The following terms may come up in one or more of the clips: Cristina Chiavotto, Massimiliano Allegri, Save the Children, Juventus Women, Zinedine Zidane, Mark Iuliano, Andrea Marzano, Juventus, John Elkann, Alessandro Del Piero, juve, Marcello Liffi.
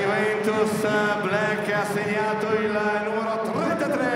Juventus Black ha segnato il numero 33,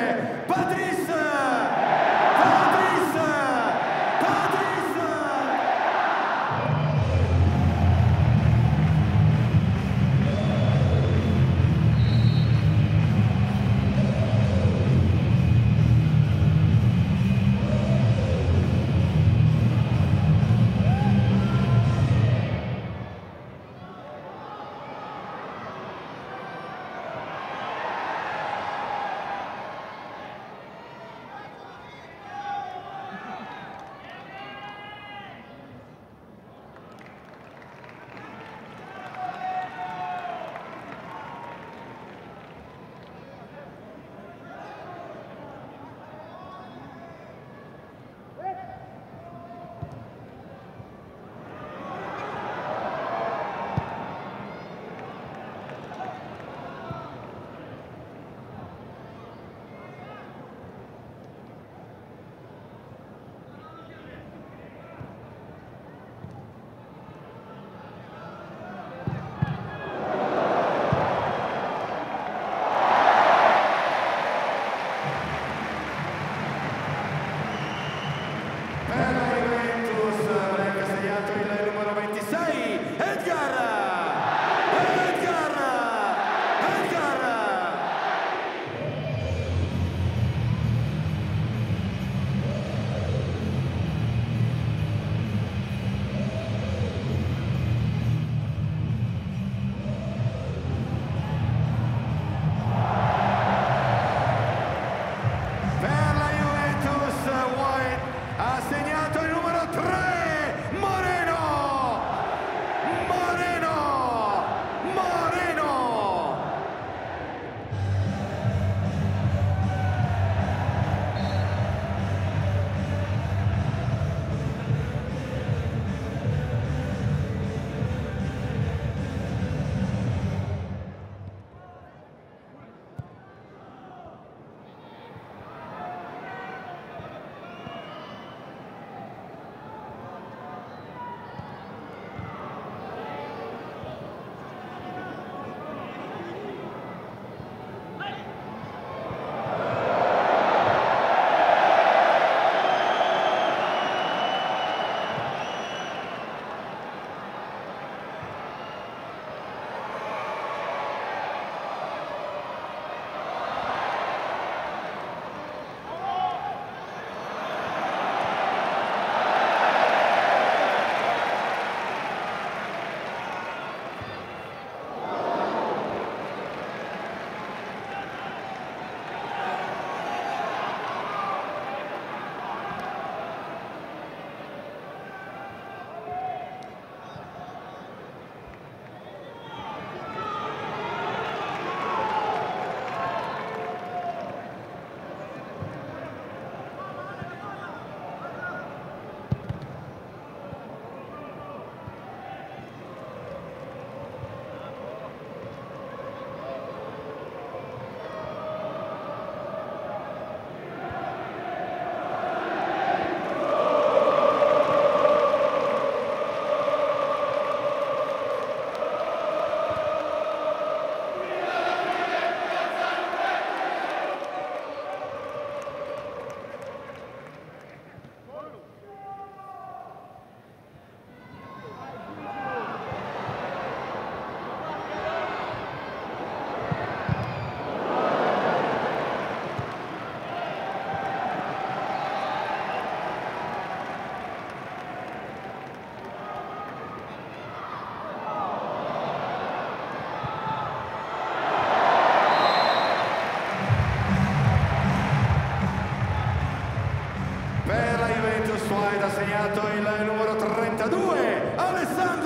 ha segnato il numero 32, Alessandro!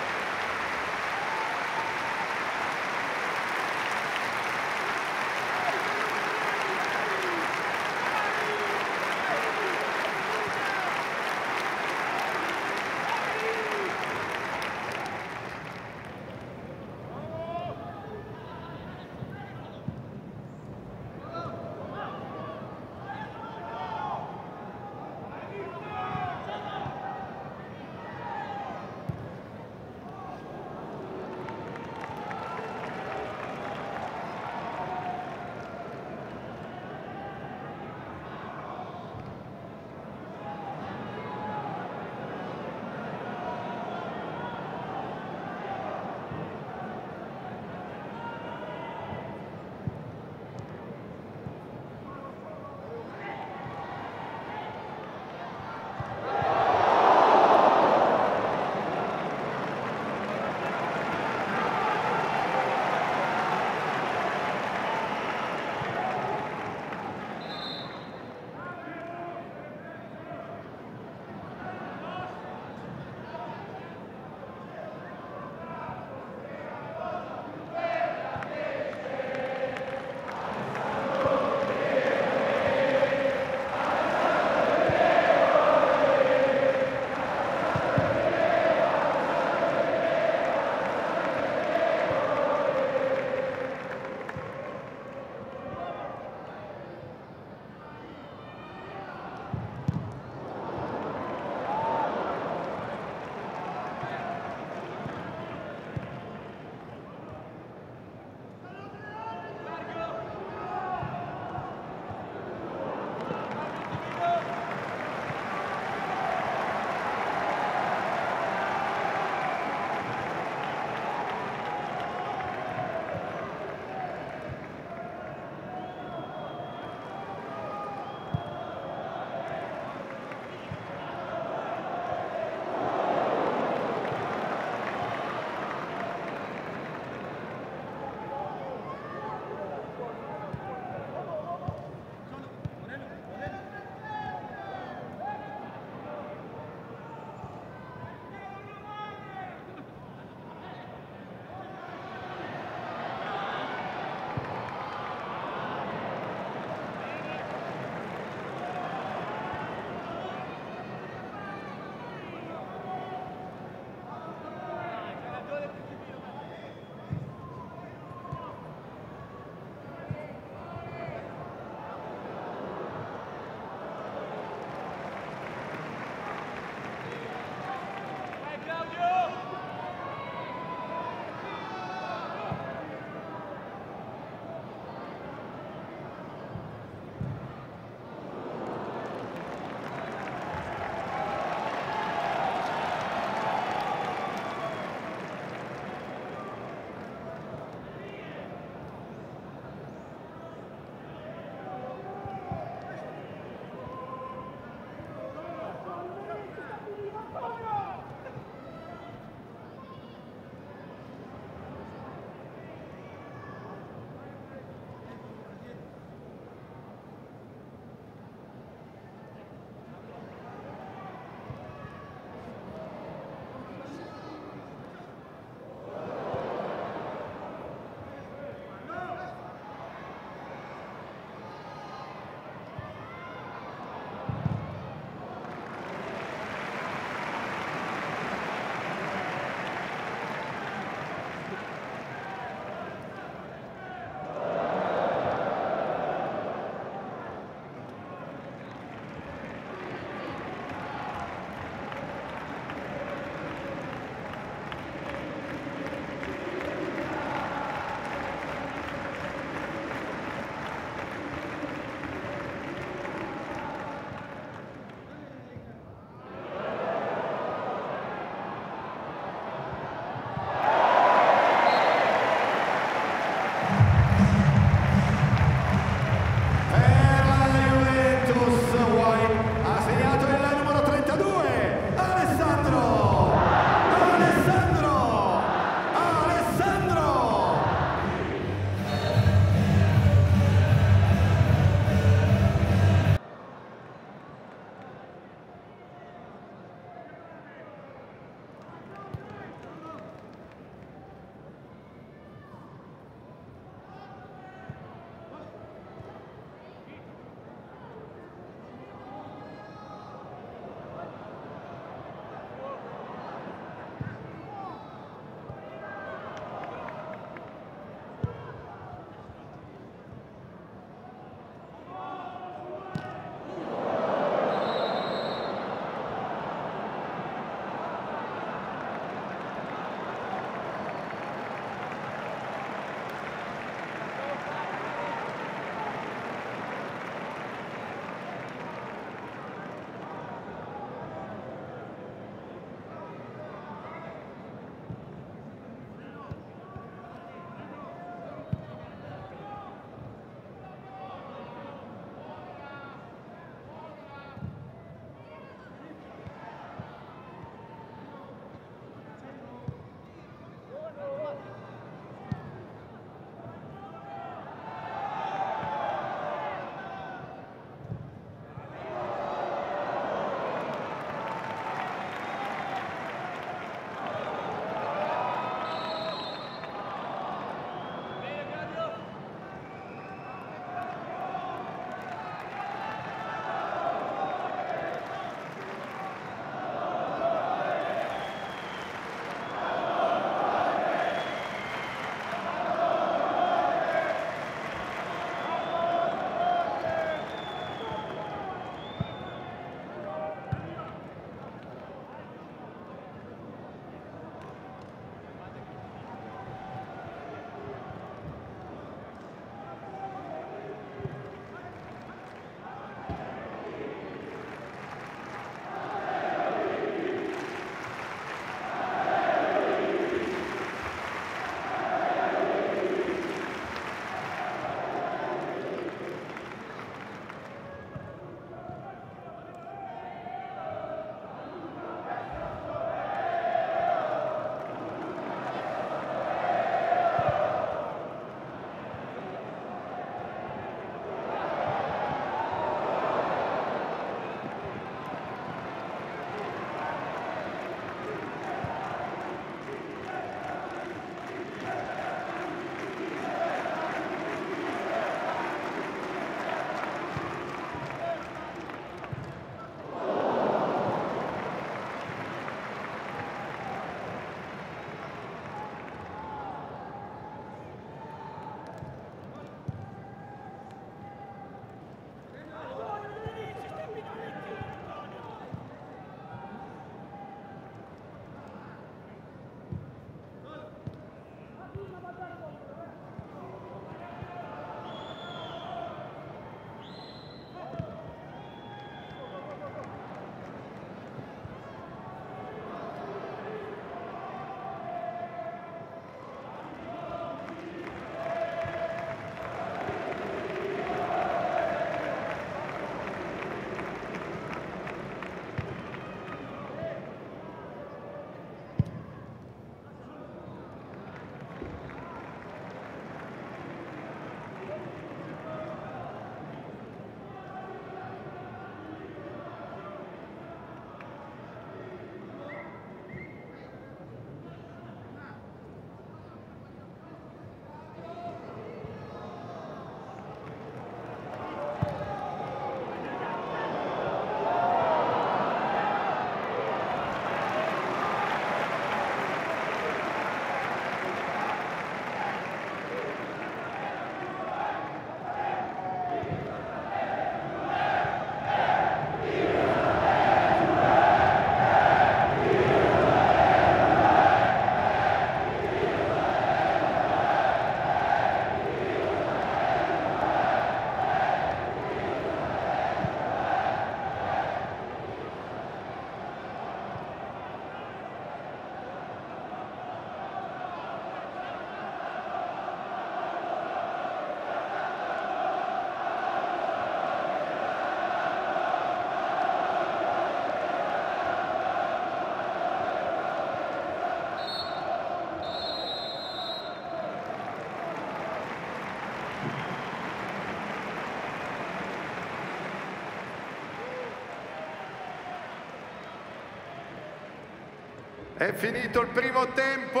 È finito il primo tempo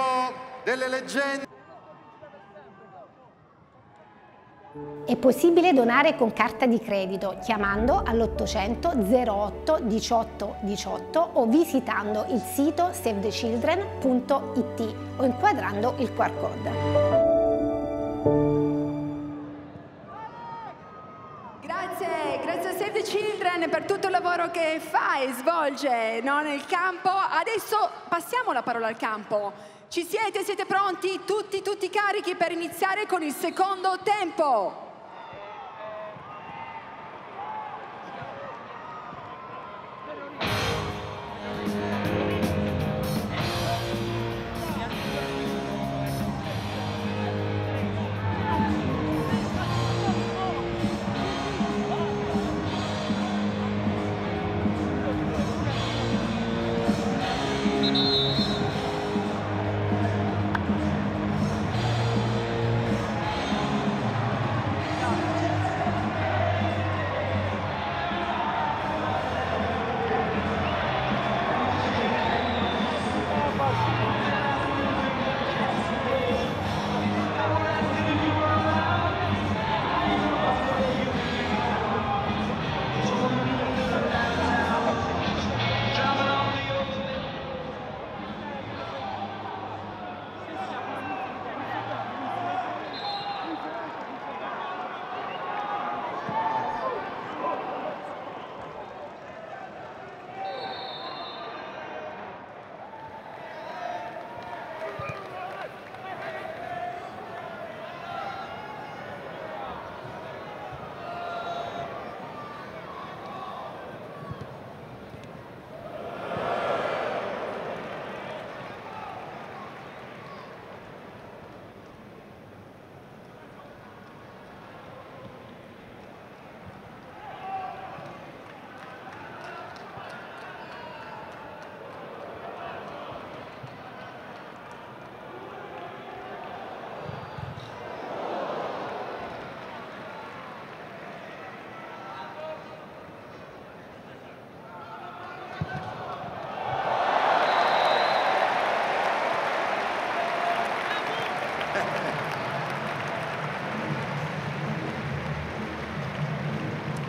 delle leggende. È possibile donare con carta di credito chiamando all'800 08 18 18 o visitando il sito savethechildren.it o inquadrando il QR code. Grazie a Save the Children per tutto il lavoro che fa e svolge, no, nel campo. Adesso passiamo la parola al campo. Ci siete? Siete pronti? Tutti carichi per iniziare con il secondo tempo.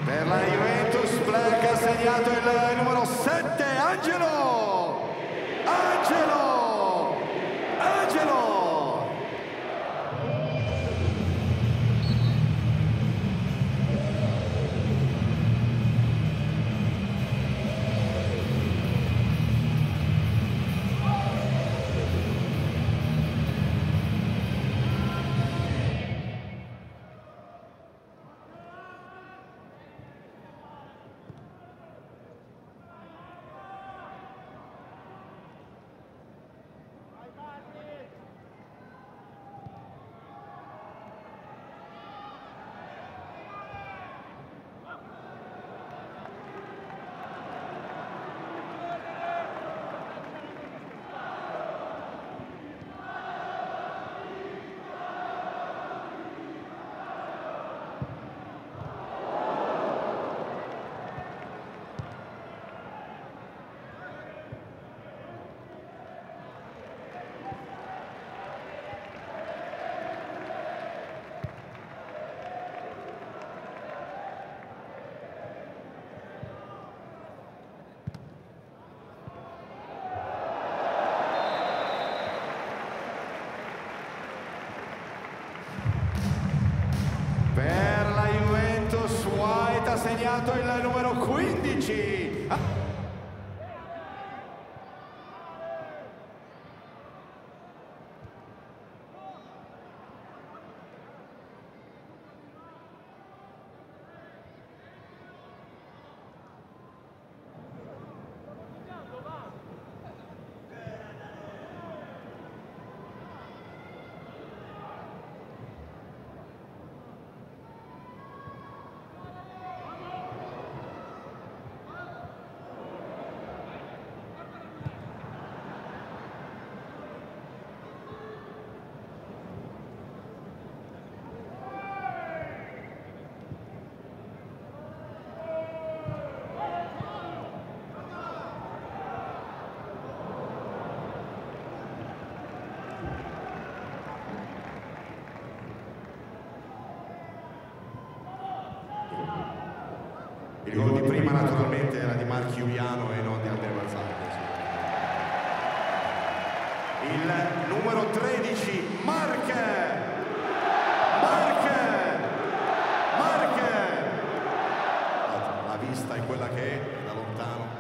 Per la Juventus Black ha segnato il numero 7, Angelo! Ha segnato il numero 15. Il gol di prima naturalmente era di Mark Iuliano e non di Andrea Marzano. Il numero 13, Mark! La vista è quella che è, da lontano.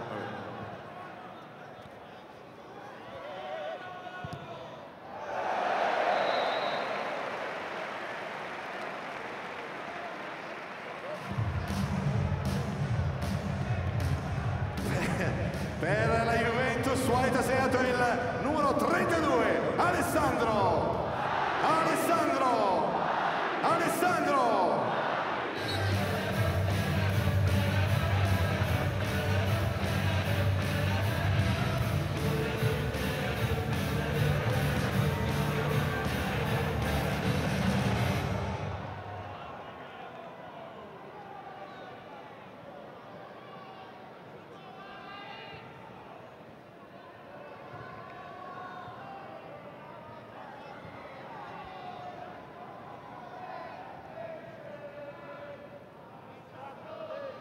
Per la Juventus ha segnato il numero 32, Alessandro!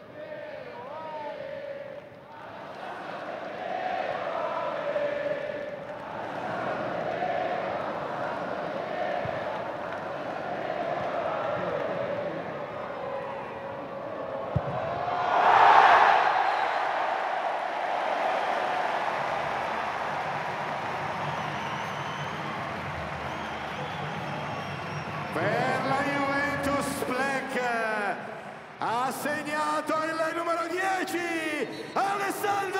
Per la Juventus Black ha segnato il numero 10, Alessandro!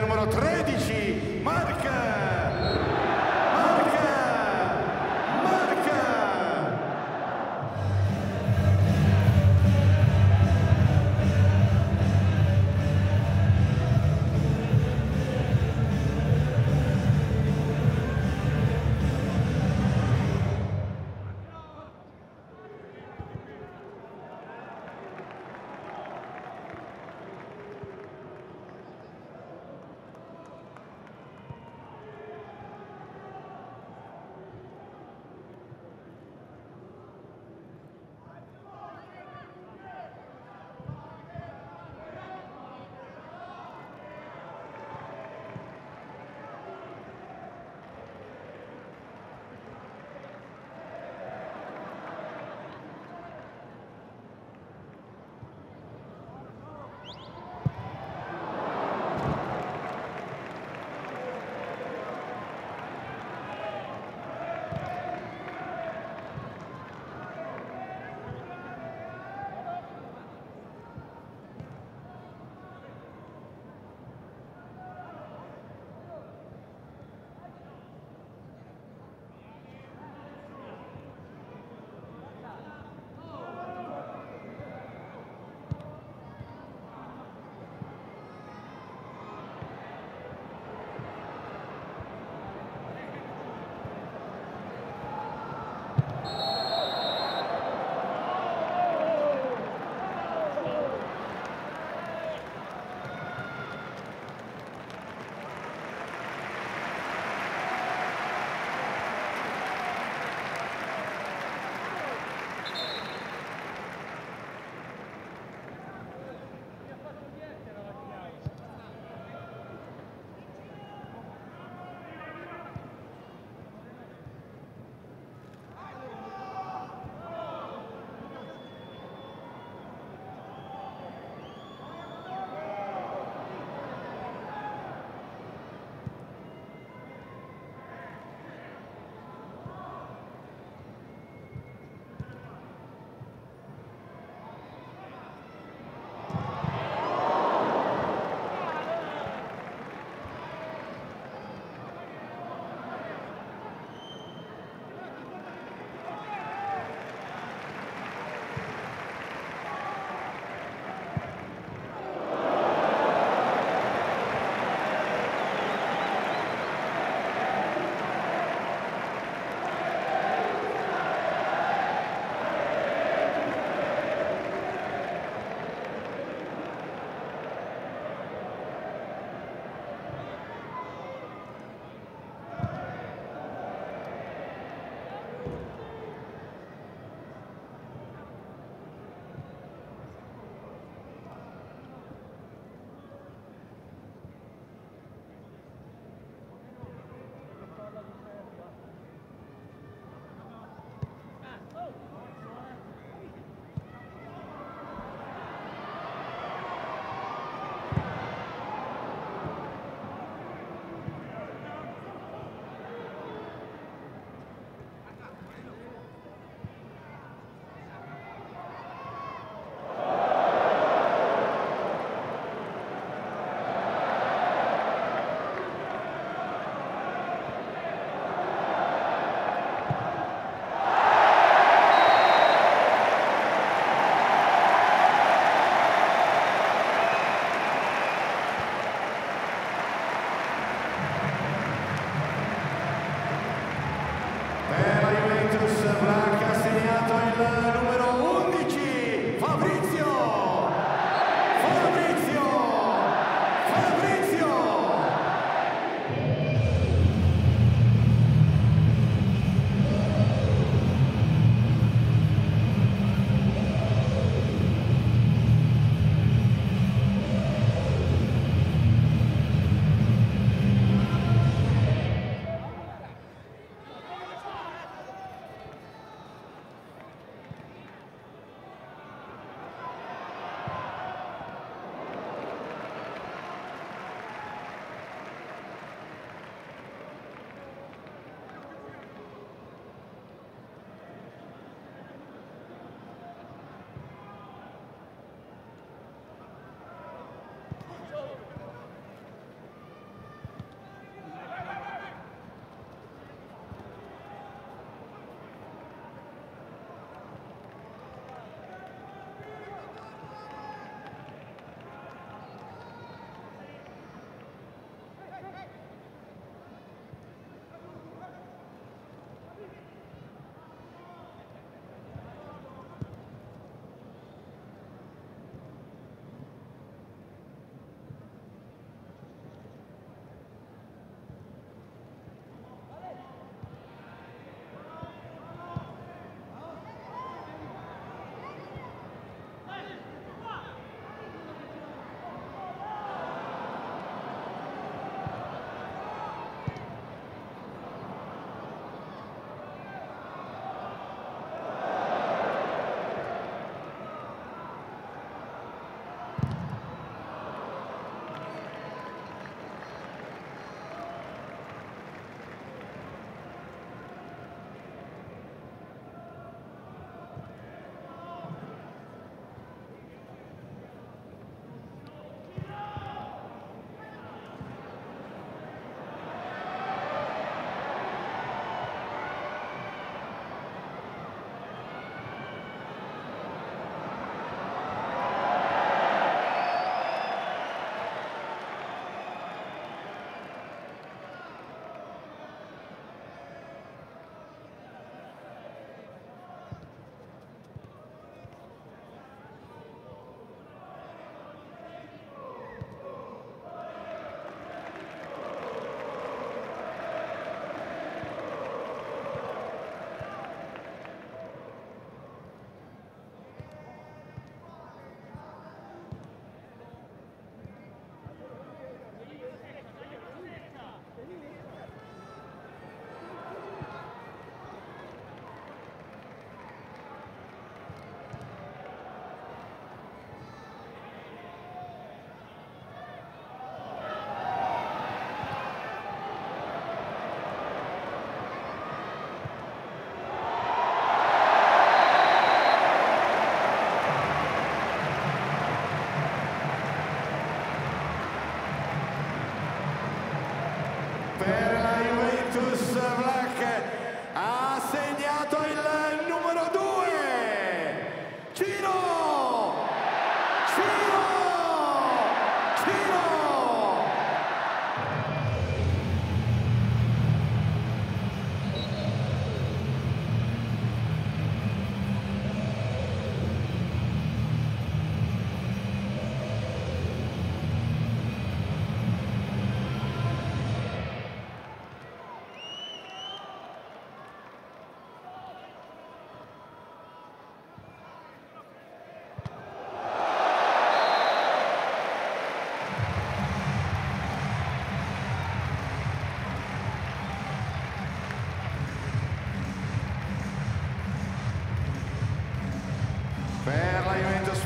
numero 13, Mark!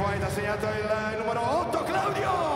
White ha segnato il numero 8, Claudio!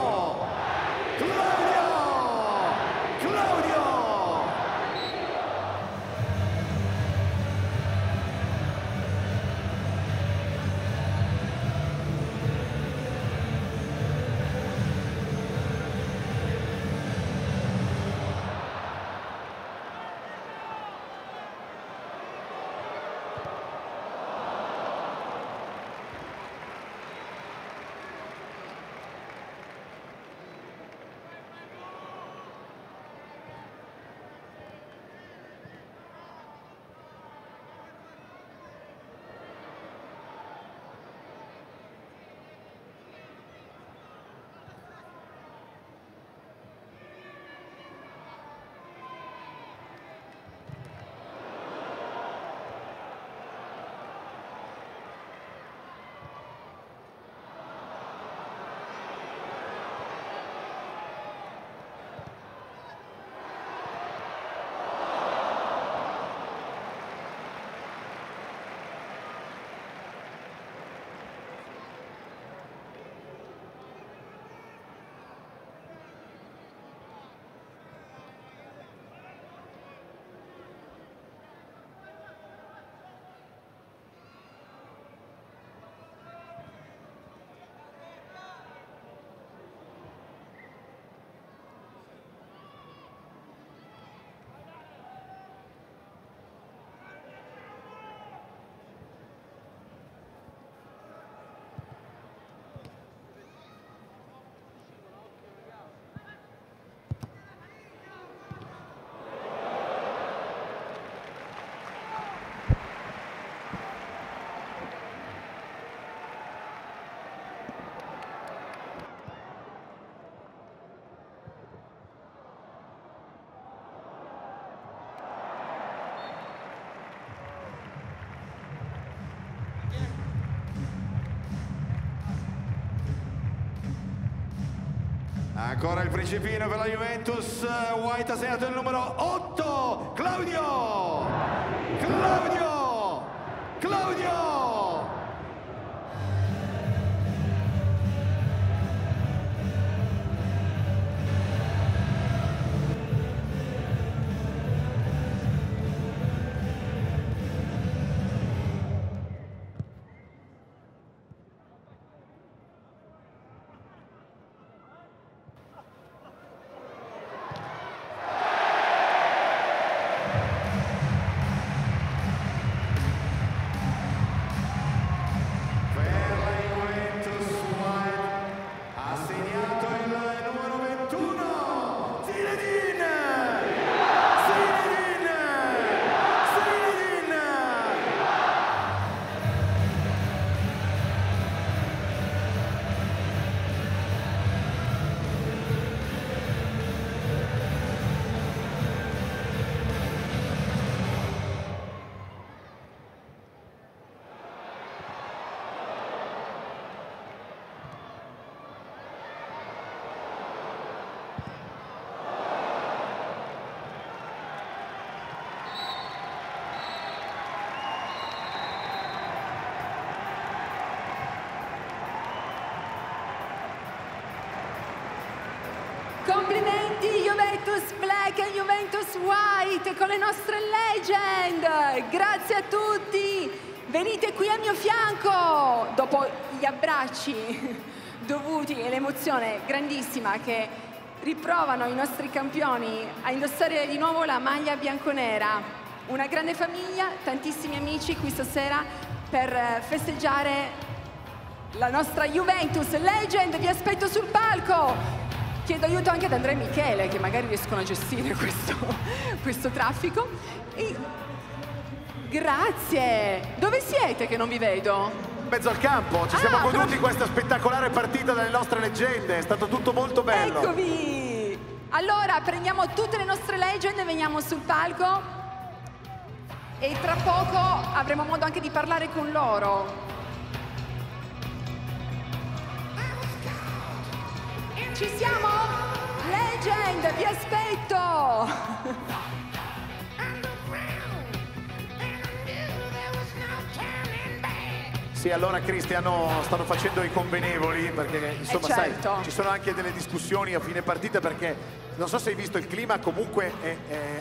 Ancora il principino per la Juventus, White ha segnato il numero 8, Claudio! Complimenti Juventus Black e Juventus White con le nostre legend, grazie a tutti, venite qui al mio fianco, dopo gli abbracci dovuti e l'emozione grandissima che riprovano i nostri campioni a indossare di nuovo la maglia bianconera, una grande famiglia, tantissimi amici qui stasera per festeggiare la nostra Juventus Legend, vi aspetto sul palco! Chiedo aiuto anche ad Andrea e Michele, che magari riescono a gestire questo traffico. E... grazie! Dove siete che non vi vedo? In mezzo al campo, ci siamo goduti questa spettacolare partita delle nostre leggende, è stato tutto molto bello. Eccovi! Allora, prendiamo tutte le nostre leggende, veniamo sul palco e tra poco avremo modo anche di parlare con loro. Ci siamo? Legend, vi aspetto! Sì, allora Cristiano stanno facendo i convenevoli perché insomma certo, sai, ci sono anche delle discussioni a fine partita perché non so se hai visto il clima, comunque è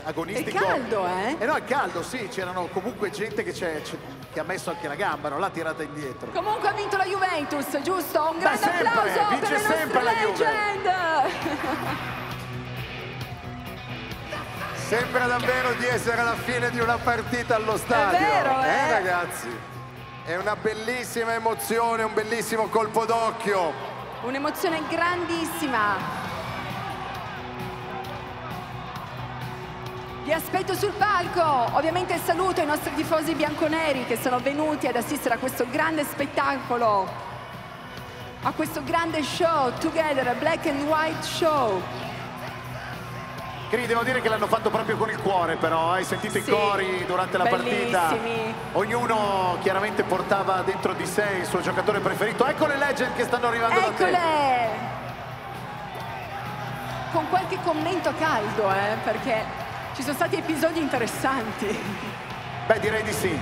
agonistico. È caldo, eh? Eh no, è caldo, sì, c'erano comunque gente che ha messo anche la gamba, non l'ha tirata indietro. Comunque ha vinto la Juventus, giusto? Un grande applauso per le nostre legend! Sembra davvero di essere alla fine di una partita allo stadio. È vero, ragazzi? È una bellissima emozione, un bellissimo colpo d'occhio. Un'emozione grandissima. Vi aspetto sul palco, ovviamente saluto i nostri tifosi bianconeri che sono venuti ad assistere a questo grande spettacolo, a questo grande show, Together, Black and White Show. Cri, devo dire che l'hanno fatto proprio con il cuore però, hai sentito i cori durante la partita? Ognuno chiaramente portava dentro di sé il suo giocatore preferito, ecco le legend che stanno arrivando da te. Con qualche commento caldo, perché... ci sono stati episodi interessanti. Beh, direi di sì.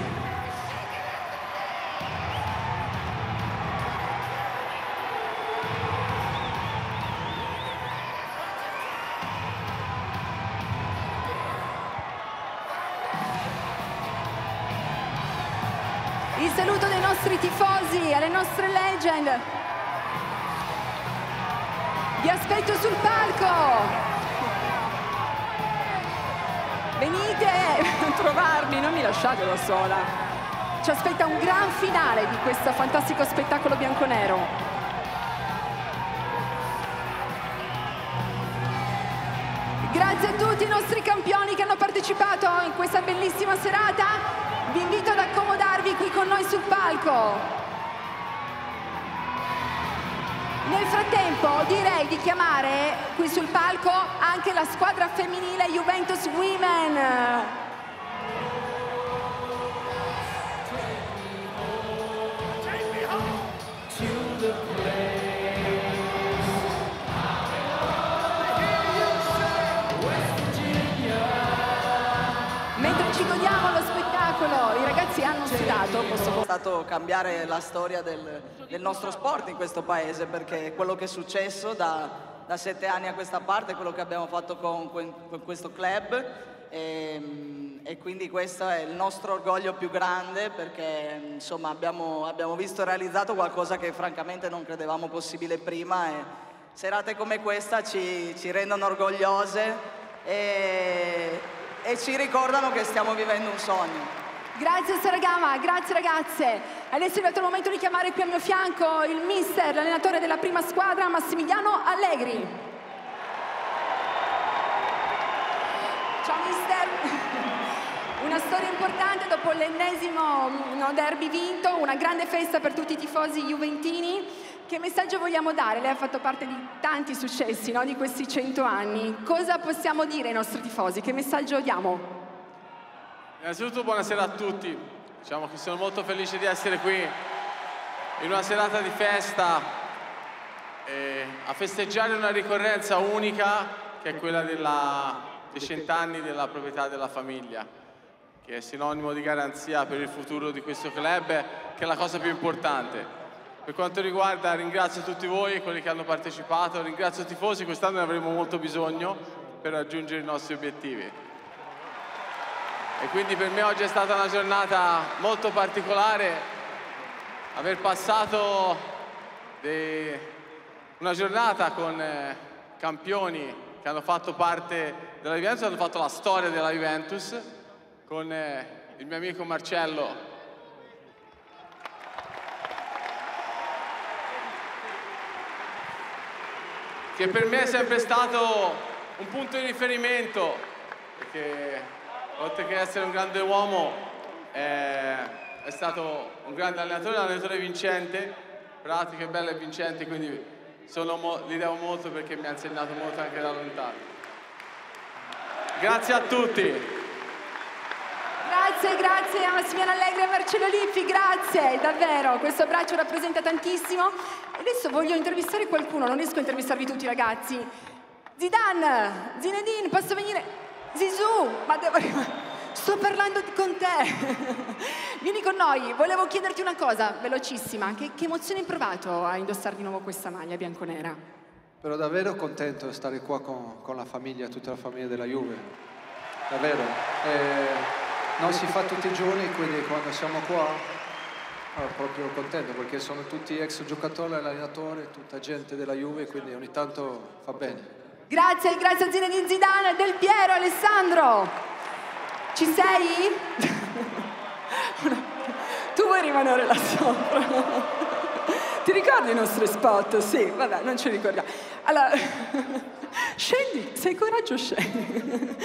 Il saluto dei nostri tifosi, alle nostre legend. Vi aspetto sul palco. Venite a trovarmi, non mi lasciate da sola. Ci aspetta un gran finale di questo fantastico spettacolo bianconero. Grazie a tutti i nostri campioni che hanno partecipato in questa bellissima serata. Vi invito ad accomodarvi qui con noi sul palco. Nel frattempo direi di chiamare qui sul palco anche la squadra femminile Juventus Women. Mentre ci godiamo lo spettacolo, i ragazzi hanno sudato, cambiare la storia del nostro sport in questo paese, perché quello che è successo da 7 anni a questa parte, quello che abbiamo fatto con questo club e quindi questo è il nostro orgoglio più grande, perché insomma abbiamo visto realizzato qualcosa che francamente non credevamo possibile prima e serate come questa ci rendono orgogliose e ci ricordano che stiamo vivendo un sogno. Grazie Saragama, grazie ragazze. Adesso è arrivato il momento di chiamare qui a mio fianco il mister, l'allenatore della prima squadra, Massimiliano Allegri. Ciao mister. Una storia importante dopo l'ennesimo derby vinto, una grande festa per tutti i tifosi juventini. Che messaggio vogliamo dare? Lei ha fatto parte di tanti successi, no? Di questi 100 anni. Cosa possiamo dire ai nostri tifosi? Che messaggio diamo? Innanzitutto buonasera a tutti, diciamo che sono molto felice di essere qui in una serata di festa a festeggiare una ricorrenza unica che è quella dei 100 anni della proprietà della famiglia, che è sinonimo di garanzia per il futuro di questo club, che è la cosa più importante. Per quanto riguarda, ringrazio tutti voi, quelli che hanno partecipato, ringrazio i tifosi, quest'anno ne avremo molto bisogno per raggiungere i nostri obiettivi. E quindi per me oggi è stata una giornata molto particolare, aver passato una giornata con campioni che hanno fatto parte della Juventus, hanno fatto la storia della Juventus, con il mio amico Marcello che per me è sempre stato un punto di riferimento, perché oltre che essere un grande uomo è stato un grande allenatore, un allenatore vincente, pratico, bello e vincente, quindi gli devo molto perché mi ha insegnato molto anche da lontano. Grazie a tutti. Grazie, grazie a Massimiliano Allegri e Marcello Liffi, grazie davvero, questo abbraccio rappresenta tantissimo. Adesso voglio intervistare qualcuno, non riesco a intervistarvi tutti ragazzi. Zidane, Zinedine, posso venire? Zizou, ma devo arrivare. Sto parlando con te. Vieni con noi. Noi, volevo chiederti una cosa, velocissima. Che emozione hai provato a indossare di nuovo questa maglia bianconera? Però davvero contento di stare qua con la famiglia, tutta la famiglia della Juve. Davvero. Non si fa tutti i giorni, quindi quando siamo qua sono proprio contento, perché sono tutti ex giocatori, allenatori, tutta gente della Juve, quindi ogni tanto fa bene. Grazie, grazie a Zinedine Zidane, Del Piero, Alessandro. Ci sei? Tu vuoi rimanere là sopra? Ti ricordi i nostri spot? Sì, vabbè, non ci ricordiamo. Allora, scendi, se hai coraggio scendi.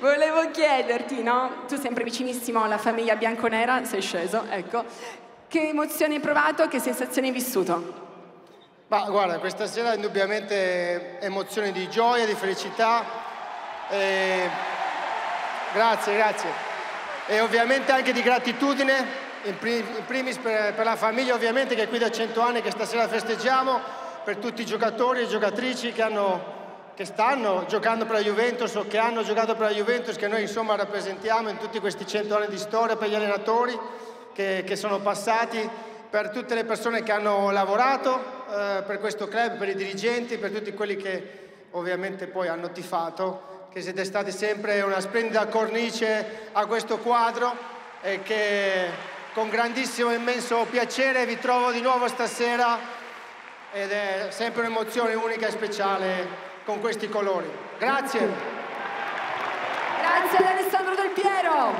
Volevo chiederti, no? Tu sempre vicinissimo alla famiglia bianconera, sei sceso, ecco. Che emozioni hai provato, che sensazioni hai vissuto? Ma guarda, questa sera è indubbiamente emozione di gioia, di felicità. Grazie, grazie. E ovviamente anche di gratitudine, in primis per la famiglia, ovviamente, che è qui da 100 anni, che stasera festeggiamo, per tutti i giocatori e giocatrici che stanno giocando per la Juventus o che hanno giocato per la Juventus, che noi insomma rappresentiamo in tutti questi 100 anni di storia, per gli allenatori che sono passati, per tutte le persone che hanno lavorato per questo club, per i dirigenti, per tutti quelli che ovviamente poi hanno tifato, che siete stati sempre una splendida cornice a questo quadro e che con grandissimo e immenso piacere vi trovo di nuovo stasera, ed è sempre un'emozione unica e speciale con questi colori. Grazie. Grazie ad Alessandro Del Piero.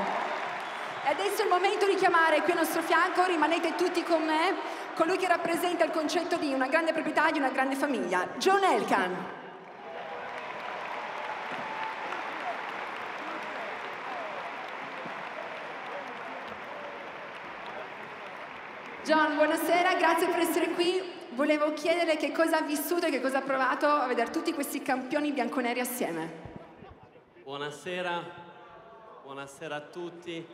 E adesso è il momento di chiamare qui al nostro fianco, rimanete tutti con me, colui che rappresenta il concetto di una grande proprietà, di una grande famiglia, John Elkann. John, buonasera, grazie per essere qui. Volevo chiedere che cosa ha vissuto e che cosa ha provato a vedere tutti questi campioni bianconeri assieme. Buonasera, buonasera a tutti.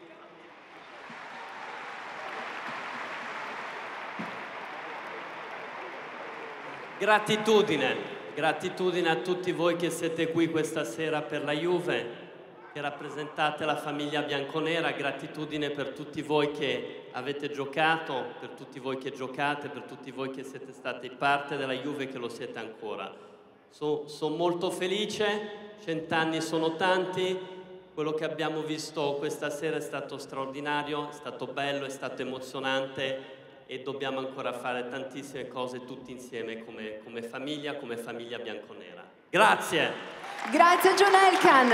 Gratitudine, gratitudine a tutti voi che siete qui questa sera per la Juve, che rappresentate la famiglia bianconera, gratitudine per tutti voi che avete giocato, per tutti voi che giocate, per tutti voi che siete stati parte della Juve e che lo siete ancora. Sono molto felice, 100 anni sono tanti, quello che abbiamo visto questa sera è stato straordinario, è stato bello, è stato emozionante, e dobbiamo ancora fare tantissime cose tutti insieme come famiglia bianconera. Grazie! Grazie John Elkann,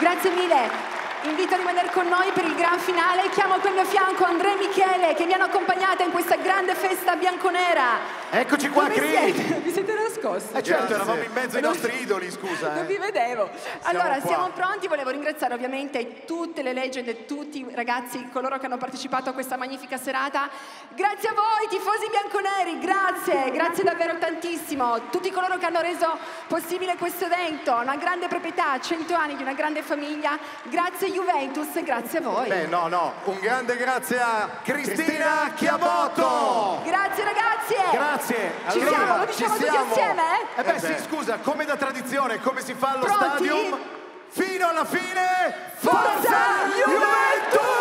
grazie mille. Invito a rimanere con noi per il gran finale. Chiamo qui al mio fianco Andrea e Michele, che mi hanno accompagnata in questa grande festa bianconera. Eccoci qua, Cris! Vi siete nascosti? Certo, eravamo in mezzo ai nostri idoli, scusa. Non vi vedevo. Allora, siamo pronti. Volevo ringraziare ovviamente tutte le leggende, tutti i ragazzi, coloro che hanno partecipato a questa magnifica serata. Grazie a voi, tifosi bianconeri, grazie. Grazie davvero tantissimo. Tutti coloro che hanno reso possibile questo evento. Una grande proprietà, 100 anni di una grande famiglia. Grazie Juventus, grazie a voi. Beh, no. Un grande grazie a Cristina Chiavotto. Grazie ragazzi. Grazie. Grazie, ci allora, siamo, lo diciamo tutti assieme? Eh beh sì, scusa, come da tradizione, come si fa allo Pronti? Stadium? Fino alla fine, Forza Juventus!